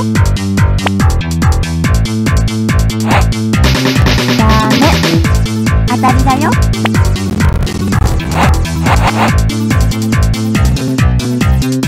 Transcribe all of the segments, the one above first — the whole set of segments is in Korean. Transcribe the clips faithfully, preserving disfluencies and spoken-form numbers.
있거든요. 그 다음에 아다리가요. 아다리가요.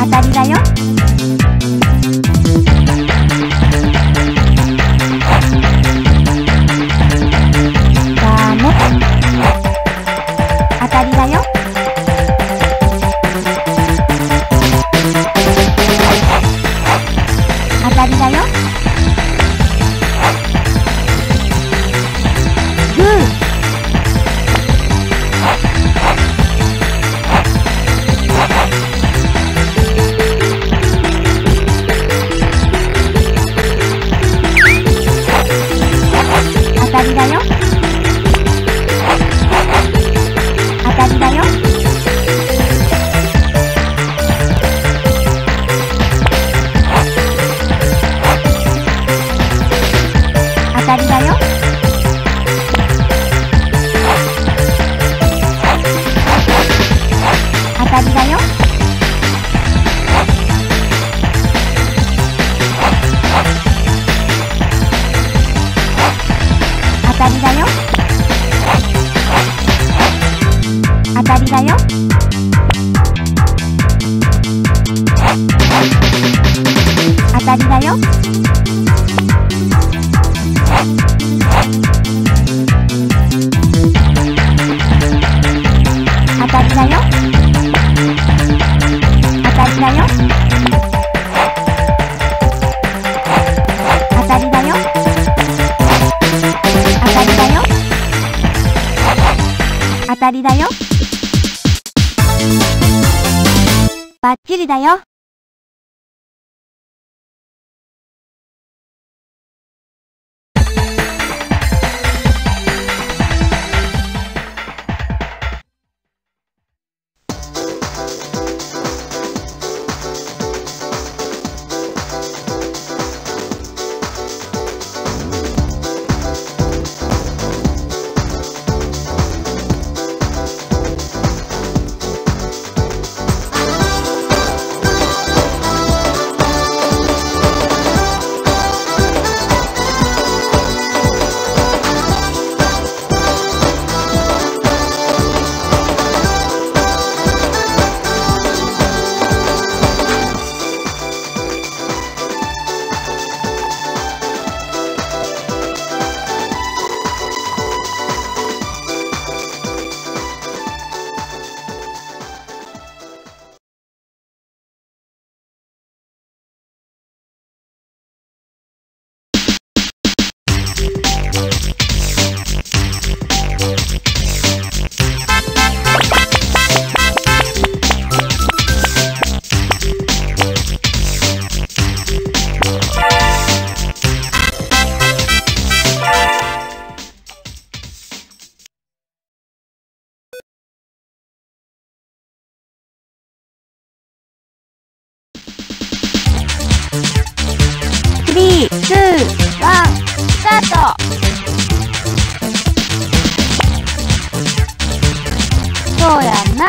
아다리가요. 아다리가요. 아다리가요. 아다리가요. 아다리가요? 아다리가요? 아다리가요? 아다리가요? 아다리가요? 아다리가요? 아다리가요? 음. 아다리가요? 아다리가요? 아다리가요? 아다리가요? 아다리가요? 아다리가요? 아다리가요? 아다리가요? 아다리가요? 아다리가요? 아다리가요? 아다리가요? 맞질이다요. 쓰리, 투, 원, 스타트! 뭐야, 나!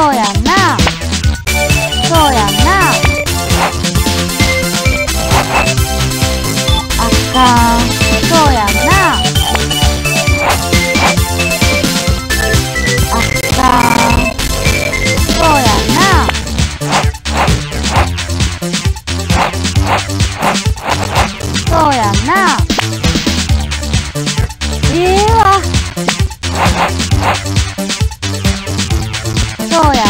소양아 소양아 아까 소양아 아까 소양아 소양아 이리 와 소양아